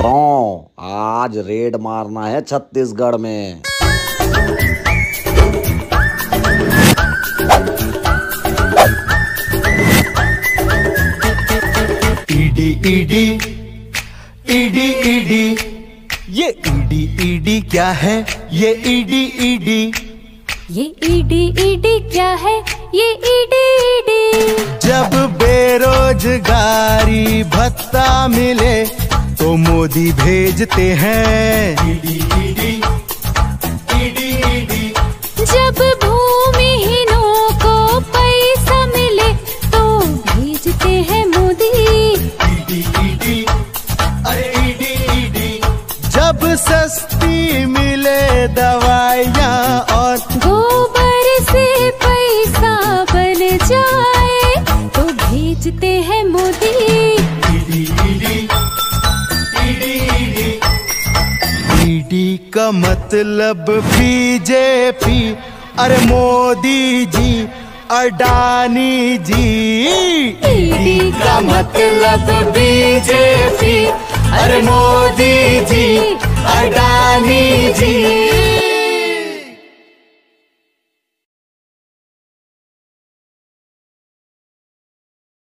मित्रों, आज रेड मारना है छत्तीसगढ़ में। ईडी ईडी ईडी ईडी, ये ईडी ईडी क्या है? ये ईडी ईडी, ये ईडी ईडी क्या है? ये ईडी ईडी। जब बेरोजगारी भत्ता मिले तो मोदी भेजते हैं ईडी ईडी ईडी ईडी। जब भूमिहीनों को पैसा मिले तो भेजते हैं मोदी ईडी ईडी, अरे ईडी ईडी। जब सस्ती मिले दवाइयाँ और गोबर से पैसा बन जाए तो भेजते हैं मोदी ईडी ईडी। ईडी का मतलब बीजेपी, अरे मोदी जी अडानी जी। ईडी का मतलब बीजेपी, अरे मोदी जी